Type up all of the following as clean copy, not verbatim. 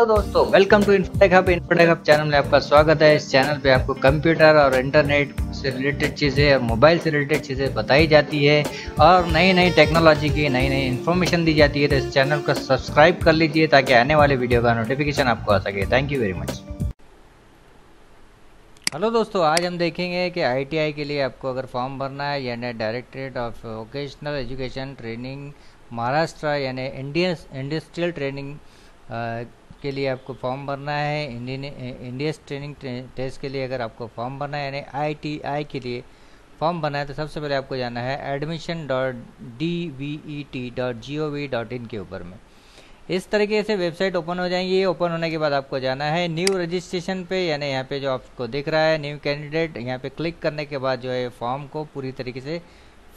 Hello दोस्तों, welcome to Infotech Hub. Infotech Hub channel में आपका स्वागत है। इस चैनल पे आपको कंप्यूटर और इंटरनेट से रिलेटेड चीज़ें और मोबाइल से रिलेटेड चीज़ें बताई जाती है और नई नई टेक्नोलॉजी की नई नई इन्फॉर्मेशन दी जाती है। तो इस चैनल को सब्सक्राइब कर लीजिए ताकि आने वाले वीडियो का नोटिफिकेशन आपको आ सके। Thank you very much. Hello दोस्तों, आज हम देखेंगे कि ITI के लिए आपको अगर फॉर्म भरना है यानी directorate of vocational education training Maharashtra यानी इंडस्ट्रियल ट्रेनिंग के लिए आपको फॉर्म भरना है। इंडियन ट्रेनिंग टेस्ट के लिए अगर आपको फॉर्म भरना है यानी ITI के लिए फॉर्म भरना है तो सबसे पहले आपको जाना है admission.dvet.gov.in के ऊपर में। इस तरीके से वेबसाइट ओपन हो जाएंगी। ये ओपन होने के बाद आपको जाना है न्यू रजिस्ट्रेशन पे, यानी यहाँ पे जो आपको दिख रहा है न्यू कैंडिडेट, यहाँ पे क्लिक करने के बाद जो है फॉर्म को पूरी तरीके से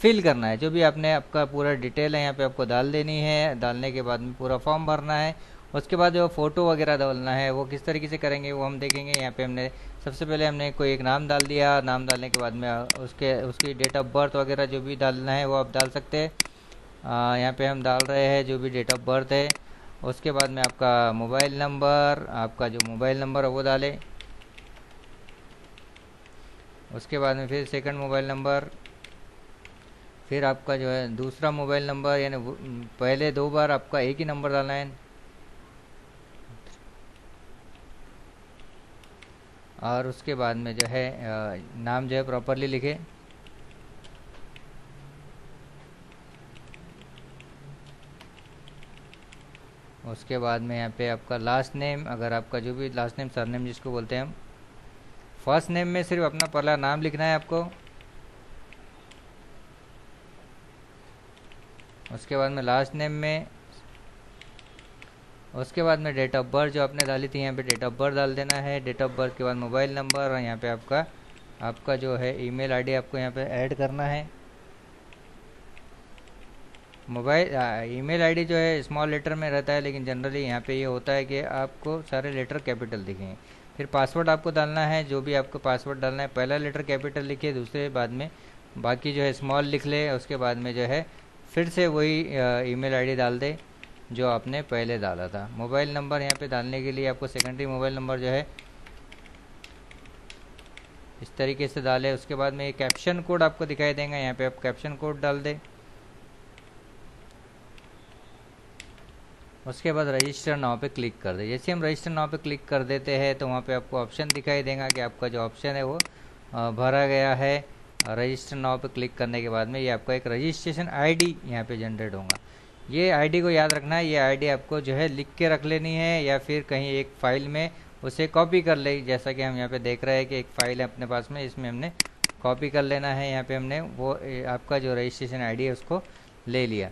फिल करना है। जो भी आपने आपका पूरा डिटेल है यहाँ पे आपको डाल देनी है। डालने के बाद में पूरा फॉर्म भरना है। उसके बाद जो फ़ोटो वगैरह डालना है वो किस तरीके से करेंगे वो हम देखेंगे। यहाँ पे हमने सबसे पहले हमने कोई एक नाम डाल दिया। नाम डालने के बाद में उसकी डेट ऑफ बर्थ वगैरह जो भी डालना है वो आप डाल सकते हैं। यहाँ पे हम डाल रहे हैं जो भी डेट ऑफ बर्थ है। उसके बाद में आपका मोबाइल नंबर, आपका जो मोबाइल नंबर है वो डालें। उसके बाद में फिर सेकंड मोबाइल नंबर, फिर आपका जो है दूसरा मोबाइल नंबर, यानी पहले दो बार आपका एक ही नंबर डालना है। और उसके बाद में जो है नाम जो है प्रॉपरली लिखें। उसके बाद में यहाँ पे आपका लास्ट नेम, अगर आपका जो भी लास्ट नेम सरनेम जिसको बोलते हैं हम, फर्स्ट नेम में सिर्फ अपना पहला नाम लिखना है आपको। उसके बाद में लास्ट नेम में, उसके बाद में डेट ऑफ बर्थ जो आपने डाली थी यहाँ पे डेट ऑफ बर्थ डाल देना है। डेट ऑफ बर्थ के बाद मोबाइल नंबर और यहाँ पे आपका जो है ईमेल आईडी आपको यहाँ पे ऐड करना है। मोबाइल ईमेल आईडी जो है स्मॉल लेटर में रहता है, लेकिन जनरली यहाँ पे ये होता है कि आपको सारे लेटर कैपिटल दिखेंगे। फिर पासवर्ड आपको डालना है, जो भी आपको पासवर्ड डालना है पहला लेटर कैपिटल लिखिए, दूसरे बाद में बाकी जो है स्मॉल लिख ले। उसके बाद में जो है फिर से वही ईमेल आईडी डाल दे जो आपने पहले डाला था। मोबाइल नंबर यहाँ पर डालने के लिए आपको सेकेंडरी मोबाइल नंबर जो है इस तरीके से डालें। उसके बाद में कैप्शन कोड आपको दिखाई देंगे, यहाँ पर आप कैप्शन कोड डाल दें। उसके बाद रजिस्टर नाउ पे क्लिक कर दे। जैसे हम रजिस्टर नाउ पे क्लिक कर देते हैं तो वहाँ पे आपको ऑप्शन दिखाई देगा कि आपका जो ऑप्शन है वो भरा गया है। रजिस्टर नाउ पे क्लिक करने के बाद में ये आपका एक रजिस्ट्रेशन आईडी यहाँ पे जनरेट होगा। ये आईडी को याद रखना है। ये आईडी आपको जो है लिख के रख लेनी है या फिर कहीं एक फाइल में उसे कॉपी कर ले। जैसा कि हम यहाँ पर देख रहे हैं कि एक फ़ाइल है अपने पास में, इसमें हमने कॉपी कर लेना है। यहाँ पर हमने वो आपका जो रजिस्ट्रेशन आईडी है उसको ले लिया।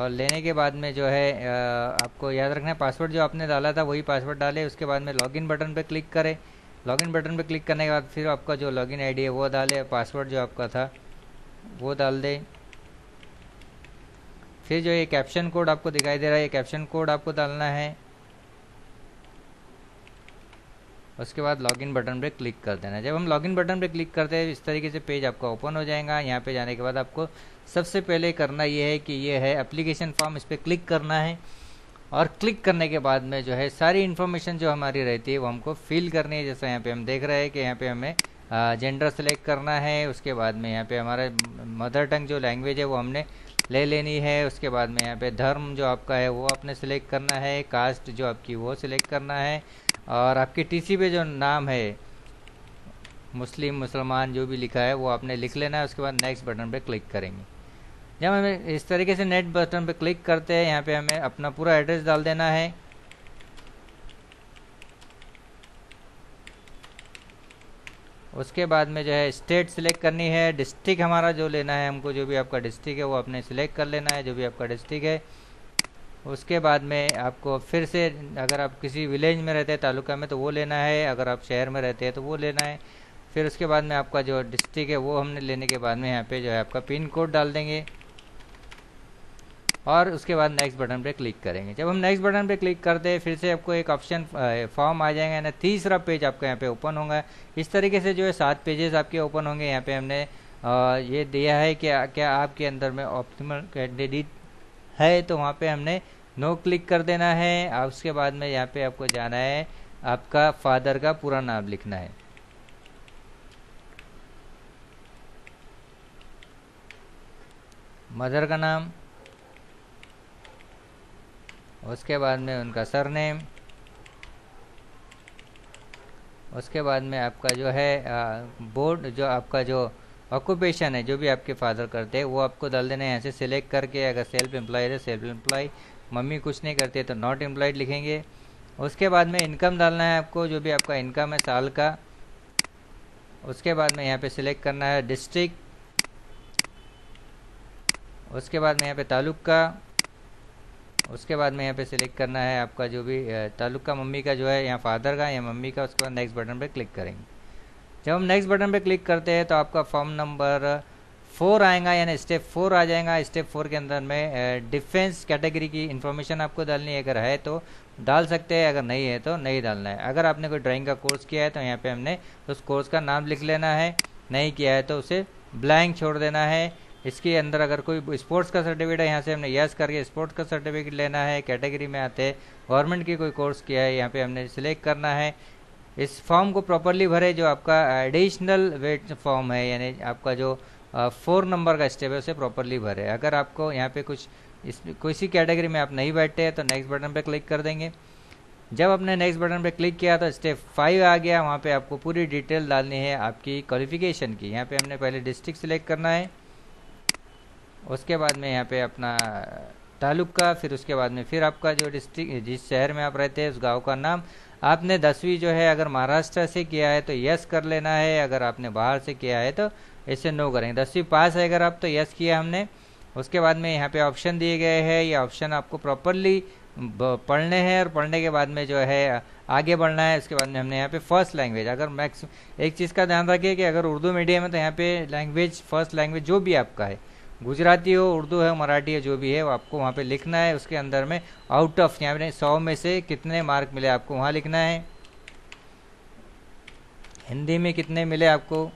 और लेने के बाद में जो है आपको याद रखना है पासवर्ड जो आपने डाला था वही पासवर्ड डालें। उसके बाद में लॉगिन बटन पे क्लिक करें। लॉगिन बटन पे क्लिक करने के बाद फिर आपका जो लॉगिन आईडी है वो डालें, पासवर्ड जो आपका था वो डाल दें। फिर जो ये कैप्शन कोड आपको दिखाई दे रहा है, ये कैप्शन कोड आपको डालना है। उसके बाद लॉगिन बटन पे क्लिक कर देना। जब हम लॉगिन बटन पे क्लिक करते हैं इस तरीके से पेज आपका ओपन हो जाएगा। यहाँ पे जाने के बाद आपको सबसे पहले करना ये है कि ये है एप्लीकेशन फॉर्म, इस पर क्लिक करना है। और क्लिक करने के बाद में जो है सारी इन्फॉर्मेशन जो हमारी रहती है वो हमको फिल करनी है। जैसा यहाँ पे हम देख रहे हैं कि यहाँ पे हमें जेंडर सेलेक्ट करना है। उसके बाद में यहाँ पे हमारा मदर टंग जो लैंग्वेज है वो हमने ले लेनी है। उसके बाद में यहाँ पे धर्म जो आपका है वो आपने सेलेक्ट करना है, कास्ट जो आपकी वो सिलेक्ट करना है, और आपके टीसी पे जो नाम है मुस्लिम मुसलमान जो भी लिखा है वो आपने लिख लेना है। उसके बाद नेक्स्ट बटन पे क्लिक करेंगे। जब हमें इस तरीके से नेक्स्ट बटन पे क्लिक करते हैं यहाँ पे हमें अपना पूरा एड्रेस डाल देना है। उसके बाद में जो है स्टेट सिलेक्ट करनी है, डिस्ट्रिक्ट हमारा जो लेना है हमको, जो भी आपका डिस्ट्रिक्ट है वो आपने सिलेक्ट कर लेना है जो भी आपका डिस्ट्रिक्ट है। उसके बाद में आपको फिर से अगर आप किसी विलेज में रहते हैं तालुका में तो वो लेना है, अगर आप शहर में रहते हैं तो वो लेना है। फिर उसके बाद में आपका जो डिस्ट्रिक्ट है वो हमने लेने के बाद में यहाँ पे जो है आपका पिन कोड डाल देंगे और उसके बाद नेक्स्ट बटन पे क्लिक करेंगे। जब हम नेक्स्ट बटन पे क्लिक करते हैं फिर से आपको एक ऑप्शन फॉर्म आ जाएगा, यानी तीसरा पेज आपका यहाँ पे ओपन होगा। इस तरीके से जो है 7 पेजेस आपके ओपन होंगे। यहाँ पे हमने ये दिया है कि क्या आपके अंदर में ऑप्टिमल कैंडिडेट है, तो वहाँ पे हमने नो क्लिक कर देना है। आप उसके बाद में यहाँ पे आपको जाना है, आपका फादर का पूरा नाम लिखना है। मदर का नाम, उसके बाद में उनका सरनेम, उसके बाद में आपका जो है बोर्ड, जो आपका जो ऑक्यूपेशन है, जो भी आपके फादर करते हैं वो आपको डाल देना है। यहाँ से सिलेक्ट करके अगर सेल्फ एम्प्लॉय है सेल्फ एम्प्लॉय, मम्मी कुछ नहीं करते तो नॉट एम्प्लॉयड लिखेंगे। उसके बाद में इनकम डालना है आपको, जो भी आपका इनकम है साल का। उसके बाद में यहाँ पे सिलेक्ट करना है डिस्ट्रिक्ट, उसके बाद में यहाँ पे तालुक का, उसके बाद में यहाँ पे सिलेक्ट करना है आपका जो भी तालुक का, मम्मी का जो है यहाँ फादर का या मम्मी का। उसके बाद नेक्स्ट बटन पे क्लिक करेंगे। जब हम नेक्स्ट बटन पे क्लिक करते हैं तो आपका फॉर्म नंबर 4 आएगा, यानी स्टेप 4 आ जाएगा। स्टेप 4 के अंदर में डिफेंस कैटेगरी की इन्फॉर्मेशन आपको डालनी है, अगर है तो डाल सकते हैं, अगर नहीं है तो नहीं डालना है। अगर आपने कोई ड्राइंग का कोर्स किया है तो यहाँ पर हमने उस कोर्स का नाम लिख लेना है, नहीं किया है तो उसे ब्लैंक छोड़ देना है। इसके अंदर अगर कोई स्पोर्ट्स का सर्टिफिकेट है, यहाँ से हमने यस करके स्पोर्ट्स का सर्टिफिकेट लेना है। कैटेगरी में आते हैं गवर्नमेंट की कोई कोर्स किया है, यहाँ पे हमने सिलेक्ट करना है। इस फॉर्म को प्रॉपरली भरे, जो आपका एडिशनल वेट फॉर्म है, यानी आपका जो 4 नंबर का स्टेप है उसे प्रॉपरली भरे। अगर आपको यहाँ पे कुछ इस किसी कैटेगरी में आप नहीं बैठते हैं तो नेक्स्ट बटन पर क्लिक कर देंगे। जब आपने नेक्स्ट बटन पर क्लिक किया तो स्टेप 5 आ गया। वहाँ पर आपको पूरी डिटेल डालनी है आपकी क्वालिफिकेशन की। यहाँ पर हमने पहले डिस्ट्रिक्ट सिलेक्ट करना है, उसके बाद में यहाँ पे अपना तालुक का, फिर उसके बाद में फिर आपका जो डिस्ट्रिक्ट, जिस शहर में आप रहते हैं उस गांव का नाम। आपने 10वीं जो है अगर महाराष्ट्र से किया है तो यस कर लेना है, अगर आपने बाहर से किया है तो इसे नो करेंगे। 10वीं पास है अगर आप तो यस किया हमने। उसके बाद में यहाँ पे ऑप्शन दिए गए हैं, ये ऑप्शन आपको प्रॉपरली पढ़ने हैं और पढ़ने के बाद में जो है आगे बढ़ना है। उसके बाद में हमने यहाँ पे फर्स्ट लैंग्वेज, अगर मैक्स एक चीज़ का ध्यान रखिए कि अगर उर्दू मीडियम है तो यहाँ पे लैंग्वेज फर्स्ट लैंग्वेज जो भी आपका है, गुजराती हो, उर्दू है, मराठी है, जो भी है वो आपको वहाँ पे लिखना है। उसके अंदर में आउट ऑफ यहाँ पे 100 में से कितने मार्क मिले आपको वहाँ लिखना है। हिंदी में कितने मिले आपको,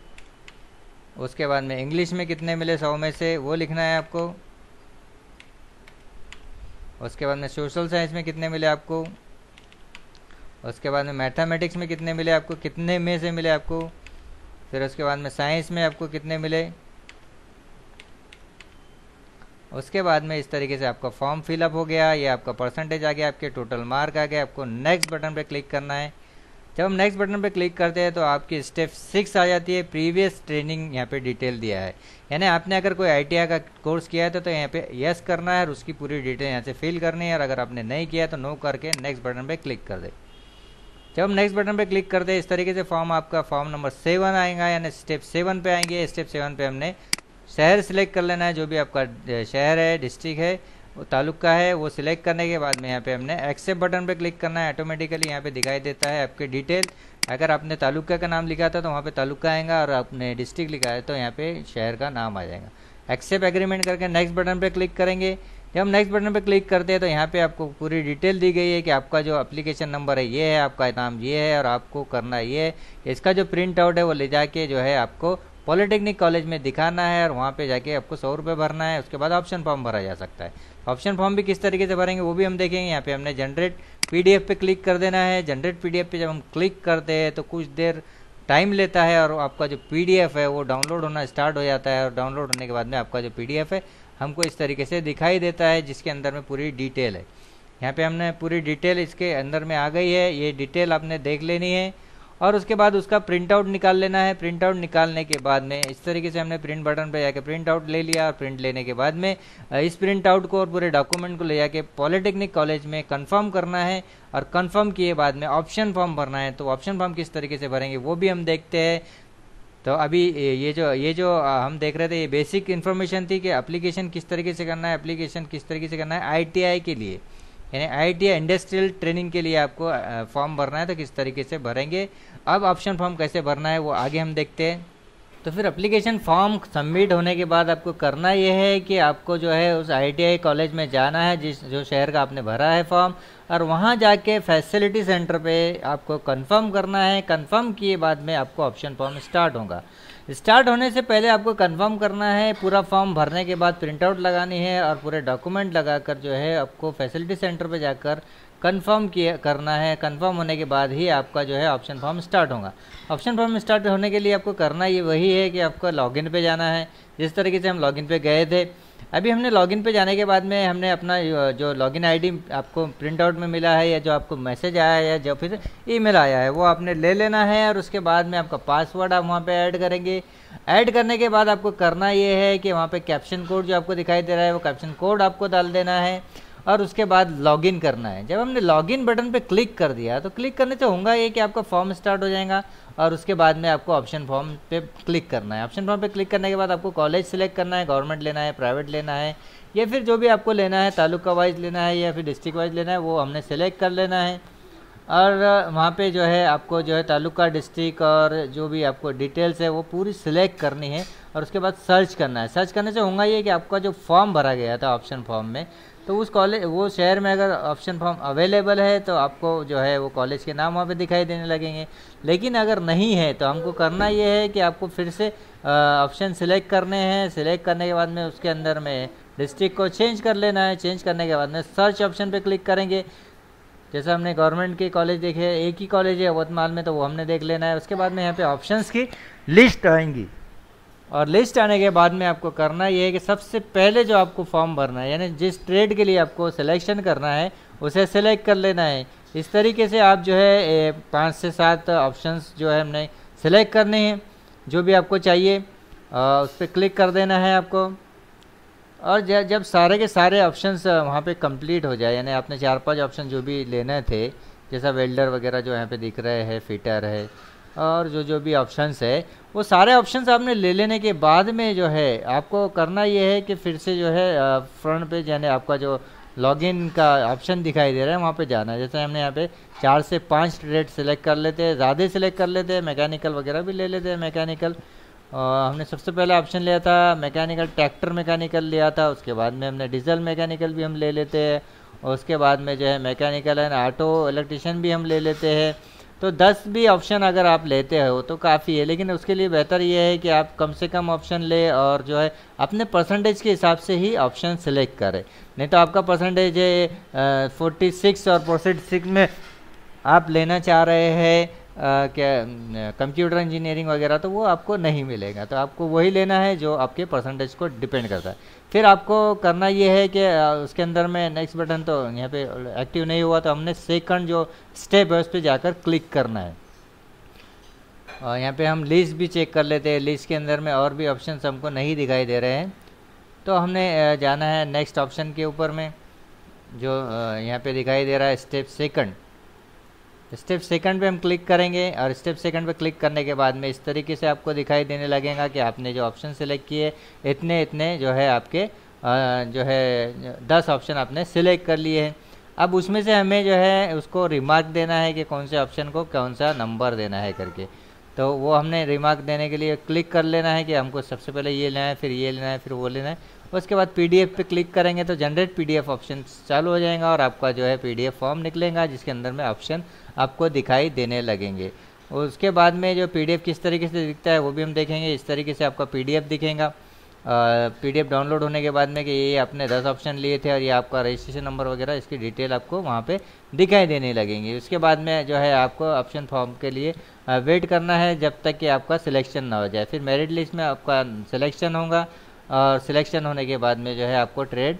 उसके बाद में इंग्लिश में कितने मिले 100 में से वो लिखना है आपको। उसके बाद में सोशल साइंस में कितने मिले आपको, उसके बाद में मैथमेटिक्स में कितने मिले आपको, कितने में से मिले आपको, फिर उसके बाद में साइंस में आपको कितने मिले। उसके बाद में इस तरीके से आपका फॉर्म फिलअप हो गया, ये आपका परसेंटेज आ गया, आपके टोटल मार्क आ गया। आपको नेक्स्ट बटन पे क्लिक करना है। जब हम नेक्स्ट बटन पे क्लिक करते हैं तो आपकी स्टेप 6 आ जाती है, प्रीवियस ट्रेनिंग। यहाँ पे डिटेल दिया है, यानी आपने अगर कोई ITI का कोर्स किया है तो यहाँ पे यस करना है और उसकी पूरी डिटेल यहाँ से फिल करनी है, और अगर आपने नहीं किया तो नो करके नेक्स्ट बटन पर क्लिक कर दे। जब हम नेक्स्ट बटन पे क्लिक करते हैं इस तरीके से फॉर्म आपका फॉर्म नंबर 7 आएगा, यानी स्टेप 7 पे आएंगे। स्टेप 7 पे हमने शहर सिलेक्ट कर लेना है, जो भी आपका शहर है, डिस्ट्रिक्ट है, तालुक का है, वो सिलेक्ट करने के बाद में यहाँ पे हमने एक्सेप्ट बटन पे क्लिक करना है। ऑटोमेटिकली यहाँ पे दिखाई देता है आपके डिटेल। अगर आपने तालुक का नाम लिखा था तो वहाँ पे तालुक का आएगा, और आपने डिस्ट्रिक्ट लिखा है तो यहाँ पे शहर का नाम आ जाएगा। एक्सेप्ट एग्रीमेंट करके नेक्स्ट बटन पर क्लिक करेंगे। जब हम नेक्स्ट बटन पर क्लिक करते हैं तो यहाँ पे आपको पूरी डिटेल दी गई है कि आपका जो एप्लीकेशन नंबर है ये है, आपका नाम ये है, और आपको करना ये है। इसका जो प्रिंट आउट है वो ले जाके जो है आपको पॉलिटेक्निक कॉलेज में दिखाना है, और वहाँ पे जाके आपको 100 रुपये भरना है। उसके बाद ऑप्शन फॉर्म भरा जा सकता है। ऑप्शन फॉर्म भी किस तरीके से भरेंगे वो भी हम देखेंगे। यहाँ पे हमने जनरेट PDF पे क्लिक कर देना है। जनरेट PDF पे जब हम क्लिक करते हैं तो कुछ देर टाइम लेता है, और आपका जो PDF है वो डाउनलोड होना स्टार्ट हो जाता है, और डाउनलोड होने के बाद में आपका जो PDF है हमको इस तरीके से दिखाई देता है, जिसके अंदर में पूरी डिटेल है। यहाँ पर हमने पूरी डिटेल इसके अंदर में आ गई है, ये डिटेल आपने देख लेनी है, और उसके बाद उसका प्रिंट आउट निकाल लेना है। प्रिंट आउट निकालने के बाद में इस तरीके से हमने प्रिंट बटन पर जाके प्रिंट आउट ले लिया, और प्रिंट लेने के बाद में इस प्रिंट आउट को और पूरे डॉक्यूमेंट को ले जाके पॉलिटेक्निक कॉलेज में कंफर्म करना है, और कंफर्म किए बाद में ऑप्शन फॉर्म भरना है। तो ऑप्शन फॉर्म किस तरीके से भरेंगे वो भी हम देखते हैं। तो अभी ये जो हम देख रहे थे ये बेसिक इन्फॉर्मेशन थी कि एप्लीकेशन किस तरीके से करना है, एप्लीकेशन किस तरीके से करना है ITI के लिए, यानी ITI इंडस्ट्रियल ट्रेनिंग के लिए आपको फॉर्म भरना है, तो किस तरीके से भरेंगे। अब ऑप्शन फॉर्म कैसे भरना है वो आगे हम देखते हैं। तो फिर एप्लीकेशन फॉर्म सबमिट होने के बाद आपको करना यह है कि आपको जो है उस ITI कॉलेज में जाना है जिस जो शहर का आपने भरा है फॉर्म, और वहाँ जाके फैसिलिटी सेंटर पे आपको कंफर्म करना है। कंफर्म किए बाद में आपको ऑप्शन फॉर्म स्टार्ट होगा। स्टार्ट होने से पहले आपको कंफर्म करना है, पूरा फॉर्म भरने के बाद प्रिंटआउट लगानी है और पूरे डॉक्यूमेंट लगाकर जो है आपको फैसिलिटी सेंटर पे जाकर कंफर्म किया करना है। कंफर्म होने के बाद ही आपका जो है ऑप्शन फॉर्म स्टार्ट होगा। ऑप्शन फॉर्म स्टार्ट होने के लिए आपको करना ये वही है कि आपको लॉगिन पे जाना है, जिस तरीके से हम लॉगिन पे गए थे। अभी हमने लॉगिन पे जाने के बाद में हमने अपना जो लॉगिन आईडी आपको प्रिंट आउट में मिला है या जो आपको मैसेज आया है या जो फिर ईमेल आया है वो आपने ले लेना है, और उसके बाद में आपका पासवर्ड आप वहाँ पे ऐड करेंगे। ऐड करने के बाद आपको करना ये है कि वहाँ पे कैप्शन कोड जो आपको दिखाई दे रहा है वो कैप्शन कोड आपको डाल देना है और उसके बाद लॉगिन करना है। जब हमने लॉगिन बटन पे क्लिक कर दिया तो क्लिक करने से होगा ये कि आपका फॉर्म स्टार्ट हो जाएगा और उसके बाद में आपको ऑप्शन फॉर्म पे क्लिक करना है। ऑप्शन फॉर्म पे क्लिक करने के बाद आपको कॉलेज सिलेक्ट करना है, गवर्नमेंट लेना है, प्राइवेट लेना है, या फिर जो भी आपको लेना है, तालुका वाइज लेना है या फिर डिस्ट्रिक्ट वाइज लेना है, वो हमने सेलेक्ट कर लेना है। और वहाँ पे जो है आपको जो है तालुका, डिस्ट्रिक्ट और जो भी आपको डिटेल्स है वो पूरी सिलेक्ट करनी है और उसके बाद सर्च करना है। सर्च करने से होगा ये कि आपका जो फॉर्म भरा गया था ऑप्शन फॉर्म में, तो उस कॉलेज वो शहर में अगर ऑप्शन फॉर्म अवेलेबल है तो आपको जो है वो कॉलेज के नाम वहाँ पे दिखाई देने लगेंगे। लेकिन अगर नहीं है तो हमको करना ये है कि आपको फिर से ऑप्शन सिलेक्ट करने हैं। सिलेक्ट करने के बाद में उसके अंदर में डिस्ट्रिक्ट को चेंज कर लेना है। चेंज करने के बाद में सर्च ऑप्शन पे क्लिक करेंगे। जैसे हमने गवर्नमेंट के कॉलेज देखे, एक ही कॉलेज है वर्तमान में, तो वो हमने देख लेना है। उसके बाद में यहाँ पर ऑप्शंस की लिस्ट आएंगी और लिस्ट आने के बाद में आपको करना ये है कि सबसे पहले जो आपको फॉर्म भरना है यानी जिस ट्रेड के लिए आपको सिलेक्शन करना है उसे सिलेक्ट कर लेना है। इस तरीके से आप जो है 5 से 7 ऑप्शंस जो है हमने सिलेक्ट करने हैं, जो भी आपको चाहिए उस पर क्लिक कर देना है आपको। और जब सारे के सारे ऑप्शंस वहाँ पे कंप्लीट हो जाए, यानी आपने 4-5 ऑप्शन जो भी लेने थे, जैसा वेल्डर वगैरह जो यहाँ पर दिख रहे हैं, फिटर है और जो जो भी ऑप्शंस है, वो सारे ऑप्शंस आपने ले लेने के बाद में जो है आपको करना ये है कि फिर से जो है फ्रंट पे यानी आपका जो लॉगिन का ऑप्शन दिखाई दे रहा है वहाँ पे जाना है। जैसे हमने यहाँ पे 4 से 5 ट्रेड सेलेक्ट कर लेते हैं, ज़्यादा सेलेक्ट कर लेते हैं, मैकेनिकल वगैरह भी ले लेते हैं। मैकेनिकल हमने सबसे पहले ऑप्शन लिया था, मैकेनिकल ट्रैक्टर मैकेनिकल लिया था। उसके बाद में हमने डीजल मैकेनिकल भी हम ले लेते हैं, उसके बाद में जो है मैकेनिकल एंड ऑटो इलेक्ट्रिशियन भी हम ले लेते हैं। तो 10 भी ऑप्शन अगर आप लेते हो तो काफ़ी है, लेकिन उसके लिए बेहतर यह है कि आप कम से कम ऑप्शन ले और जो है अपने परसेंटेज के हिसाब से ही ऑप्शन सिलेक्ट करें। नहीं तो आपका परसेंटेज है 46 और 46 में आप लेना चाह रहे हैं क्या कंप्यूटर इंजीनियरिंग वगैरह, तो वो आपको नहीं मिलेगा। तो आपको वही लेना है जो आपके परसेंटेज को डिपेंड करता है। फिर आपको करना ये है कि उसके अंदर में नेक्स्ट बटन तो यहाँ पे एक्टिव नहीं हुआ, तो हमने सेकंड जो स्टेप है उस पर जाकर क्लिक करना है। और यहाँ पे हम लिस्ट भी चेक कर लेते हैं। लिस्ट के अंदर में और भी ऑप्शन हमको नहीं दिखाई दे रहे हैं, तो हमने जाना है नेक्स्ट ऑप्शन के ऊपर में जो यहाँ पे दिखाई दे रहा है स्टेप सेकंड। स्टेप सेकंड पे हम क्लिक करेंगे और स्टेप सेकंड पे क्लिक करने के बाद में इस तरीके से आपको दिखाई देने लगेगा कि आपने जो ऑप्शन सिलेक्ट किए इतने इतने जो है आपके जो है 10 ऑप्शन आपने सिलेक्ट कर लिए हैं। अब उसमें से हमें जो है उसको रिमार्क देना है कि कौन से ऑप्शन को कौन सा नंबर देना है करके, तो वो हमने रिमार्क देने के लिए क्लिक कर लेना है कि हमको सबसे पहले ये लेना है, फिर ये लेना है, फिर वो लेना है। उसके बाद PDF पे क्लिक करेंगे तो जनरेट PDF ऑप्शन चालू हो जाएगा और आपका जो है PDF फॉर्म निकलेगा जिसके अंदर में ऑप्शन आपको दिखाई देने लगेंगे। उसके बाद में जो PDF किस तरीके से दिखता है वो भी हम देखेंगे। इस तरीके से आपका PDF दिखेगा PDF डाउनलोड होने के बाद में कि ये आपने 10 ऑप्शन लिए थे और ये आपका रजिस्ट्रेशन नंबर वगैरह इसकी डिटेल आपको वहाँ पे दिखाई देने लगेंगी। उसके बाद में जो है आपको ऑप्शन फॉर्म के लिए वेट करना है जब तक कि आपका सिलेक्शन ना हो जाए। फिर मेरिट लिस्ट में आपका सिलेक्शन होगा और सिलेक्शन होने के बाद में जो है आपको ट्रेड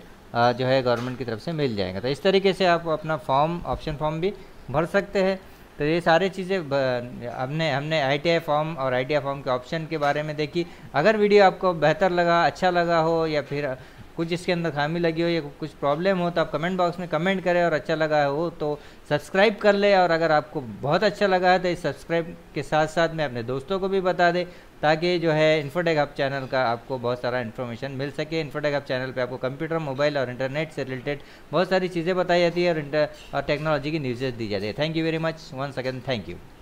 जो है गवर्नमेंट की तरफ से मिल जाएगा। तो इस तरीके से आप अपना फॉर्म ऑप्शन फॉर्म भी भर सकते हैं। तो ये सारी चीज़ें हमने ITI फॉर्म और ITI फॉर्म के ऑप्शन के बारे में देखी। अगर वीडियो आपको बेहतर लगा, अच्छा लगा हो या फिर कुछ इसके अंदर खामी लगी हो या कुछ प्रॉब्लम हो तो आप कमेंट बॉक्स में कमेंट करें, और अच्छा लगा हो तो सब्सक्राइब कर ले, और अगर आपको बहुत अच्छा लगा है तो इस सब्सक्राइब के साथ साथ में अपने दोस्तों को भी बता दे ताकि जो है इन्फोटेक हब चैनल का आपको बहुत सारा इन्फॉर्मेशन मिल सके। इन्फोटेक हब चैनल पे आपको कंप्यूटर, मोबाइल और इंटरनेट से रिलेटेड बहुत सारी चीज़ें बताई जाती है और टेक्नोलॉजी की न्यूज़ दी जाती है। Thank you very much, once again thank you.